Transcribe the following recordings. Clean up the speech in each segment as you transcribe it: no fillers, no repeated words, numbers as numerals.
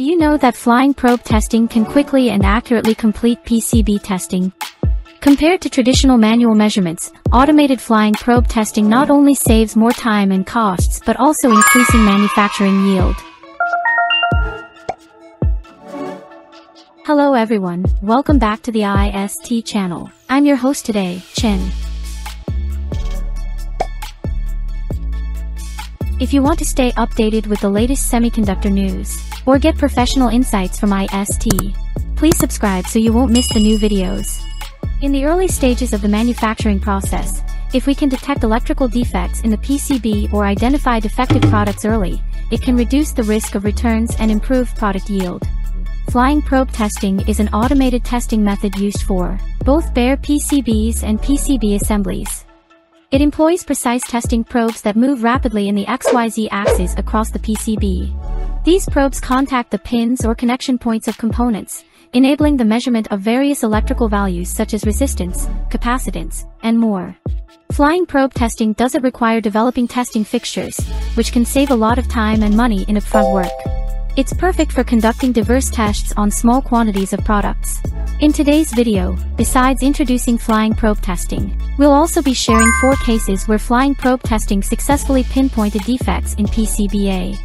Do you know that flying probe testing can quickly and accurately complete PCB testing? Compared to traditional manual measurements, automated flying probe testing not only saves more time and costs but also increasing manufacturing yield. Hello everyone, welcome back to the IST channel. I'm your host today, Chen. If you want to stay updated with the latest semiconductor news, or get professional insights from IST, please subscribe so you won't miss the new videos. In the early stages of the manufacturing process, if we can detect electrical defects in the PCB or identify defective products early, it can reduce the risk of returns and improve product yield. Flying probe testing is an automated testing method used for both bare PCBs and PCB assemblies. It employs precise testing probes that move rapidly in the XYZ axis across the PCB. These probes contact the pins or connection points of components, enabling the measurement of various electrical values such as resistance, capacitance, and more. Flying probe testing doesn't require developing testing fixtures, which can save a lot of time and money in upfront work. It's perfect for conducting diverse tests on small quantities of products. In today's video, besides introducing flying probe testing, we'll also be sharing 4 cases where flying probe testing successfully pinpointed defects in PCBA.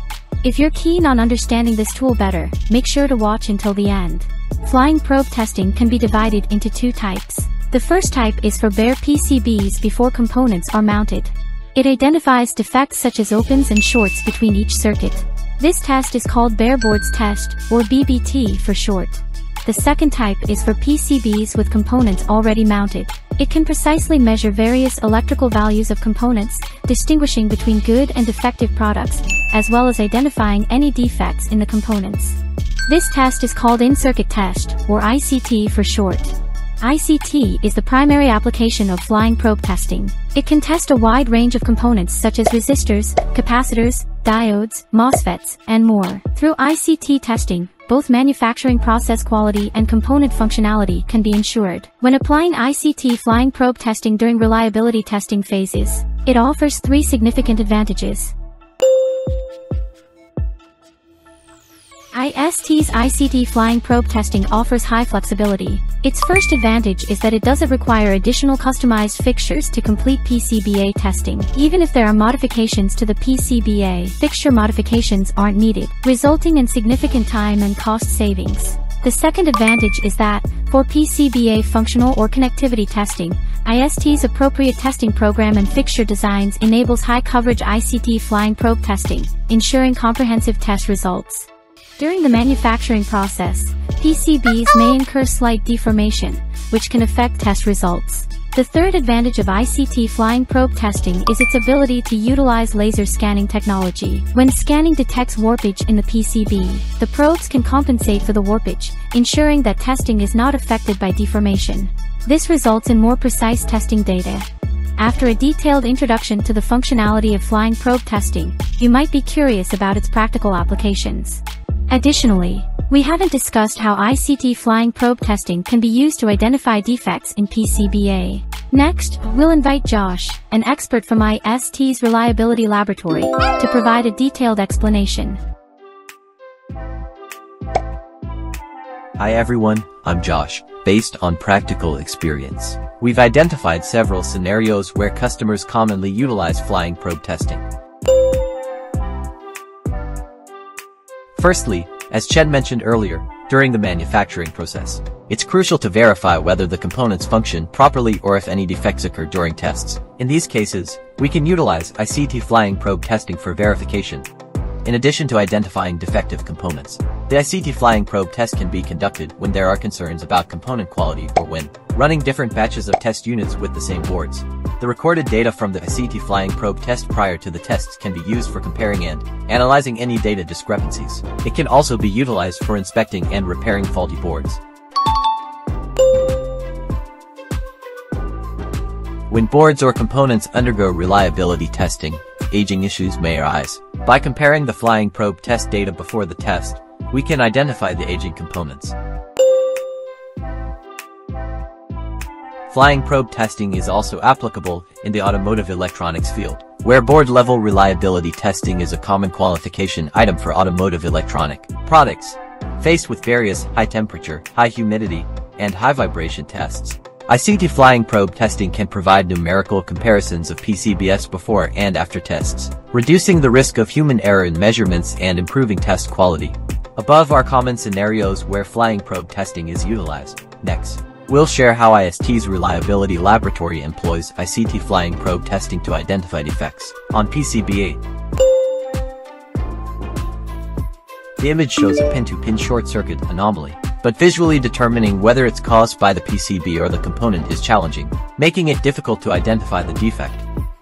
If you're keen on understanding this tool better, make sure to watch until the end. Flying probe testing can be divided into 2 types. The first type is for bare PCBs before components are mounted. It identifies defects such as opens and shorts between each circuit. This test is called bare boards test, or BBT for short. The second type is for PCBs with components already mounted. It can precisely measure various electrical values of components, distinguishing between good and defective products, as well as identifying any defects in the components. This test is called in-circuit test, or ICT for short. ICT is the primary application of flying probe testing. It can test a wide range of components such as resistors, capacitors, diodes, MOSFETs, and more. Through ICT testing, both manufacturing process quality and component functionality can be ensured. When applying ICT flying probe testing during reliability testing phases, it offers 3 significant advantages. IST's ICT flying probe testing offers high flexibility. Its first advantage is that it doesn't require additional customized fixtures to complete PCBA testing. Even if there are modifications to the PCBA, fixture modifications aren't needed, resulting in significant time and cost savings. The second advantage is that, for PCBA functional or connectivity testing, IST's appropriate testing program and fixture designs enables high-coverage ICT flying probe testing, ensuring comprehensive test results. During the manufacturing process, PCBs may incur slight deformation, which can affect test results. The third advantage of ICT flying probe testing is its ability to utilize laser scanning technology. When scanning detects warpage in the PCB, the probes can compensate for the warpage, ensuring that testing is not affected by deformation. This results in more precise testing data. After a detailed introduction to the functionality of flying probe testing, you might be curious about its practical applications. Additionally, we haven't discussed how ICT flying probe testing can be used to identify defects in PCBA. Next, we'll invite Josh, an expert from IST's Reliability Laboratory, to provide a detailed explanation. Hi everyone, I'm Josh. Based on practical experience, we've identified several scenarios where customers commonly utilize flying probe testing. Firstly, as Chen mentioned earlier, during the manufacturing process, it's crucial to verify whether the components function properly or if any defects occur during tests. In these cases, we can utilize ICT flying probe testing for verification. In addition to identifying defective components, the ICT flying probe test can be conducted when there are concerns about component quality or when running different batches of test units with the same boards. The recorded data from the ICT flying probe test prior to the tests can be used for comparing and analyzing any data discrepancies. It can also be utilized for inspecting and repairing faulty boards. When boards or components undergo reliability testing, aging issues may arise. By comparing the flying probe test data before the test, we can identify the aging components. Flying probe testing is also applicable in the automotive electronics field, where board-level reliability testing is a common qualification item for automotive electronic products. faced with various high temperature, high humidity, and high vibration tests. ICT flying probe testing can provide numerical comparisons of PCBs before and after tests, reducing the risk of human error in measurements and improving test quality. Above are common scenarios where flying probe testing is utilized. Next, we'll share how IST's Reliability Laboratory employs ICT flying probe testing to identify defects on PCBA. The image shows a pin-to-pin short-circuit anomaly, but visually determining whether it's caused by the PCB or the component is challenging, making it difficult to identify the defect.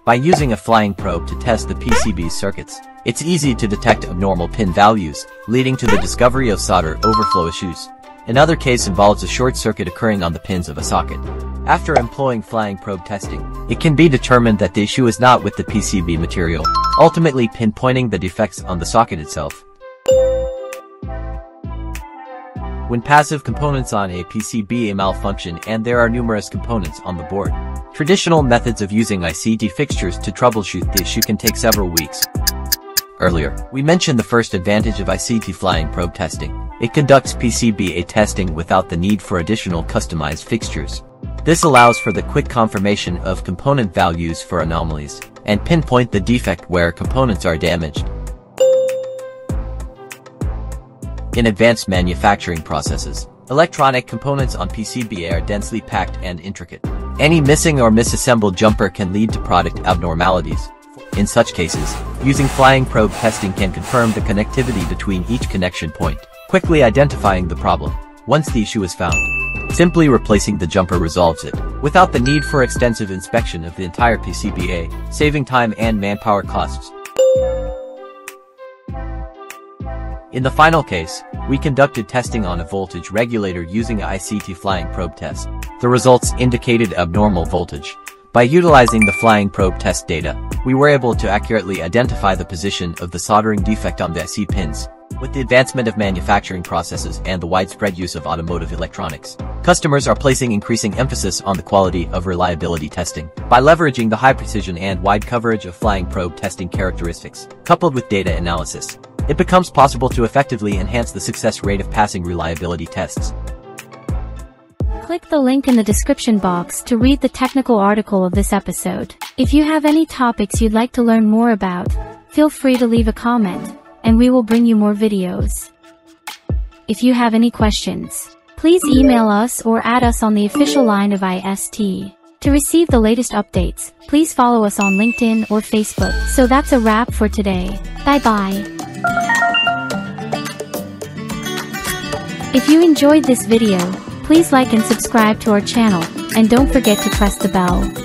By using a flying probe to test the PCB circuits, it's easy to detect abnormal pin values, leading to the discovery of solder overflow issues. Another case involves a short circuit occurring on the pins of a socket. After employing flying probe testing, it can be determined that the issue is not with the PCB material, ultimately pinpointing the defects on the socket itself. When passive components on a PCBA malfunction and there are numerous components on the board, traditional methods of using ICT fixtures to troubleshoot the issue can take several weeks. Earlier, we mentioned the first advantage of ICT flying probe testing. It conducts PCBA testing without the need for additional customized fixtures. This allows for the quick confirmation of component values for anomalies and pinpoint the defect where components are damaged. In advanced manufacturing processes, electronic components on PCBA are densely packed and intricate. Any missing or misassembled jumper can lead to product abnormalities. In such cases, using flying probe testing can confirm the connectivity between each connection point, quickly identifying the problem. Once the issue is found, simply replacing the jumper resolves it, without the need for extensive inspection of the entire PCBA, saving time and manpower costs. In the final case, we conducted testing on a voltage regulator using an ICT flying probe test. The results indicated abnormal voltage. By utilizing the flying probe test data, we were able to accurately identify the position of the soldering defect on the IC pins. With the advancement of manufacturing processes and the widespread use of automotive electronics, customers are placing increasing emphasis on the quality of reliability testing. By leveraging the high precision and wide coverage of flying probe testing characteristics, coupled with data analysis, it becomes possible to effectively enhance the success rate of passing reliability tests. Click the link in the description box to read the technical article of this episode. If you have any topics you'd like to learn more about, feel free to leave a comment, and we will bring you more videos. If you have any questions, please email us or add us on the official line of IST. To receive the latest updates, please follow us on LinkedIn or Facebook. So that's a wrap for today. Bye-bye. If you enjoyed this video, please like and subscribe to our channel, and don't forget to press the bell.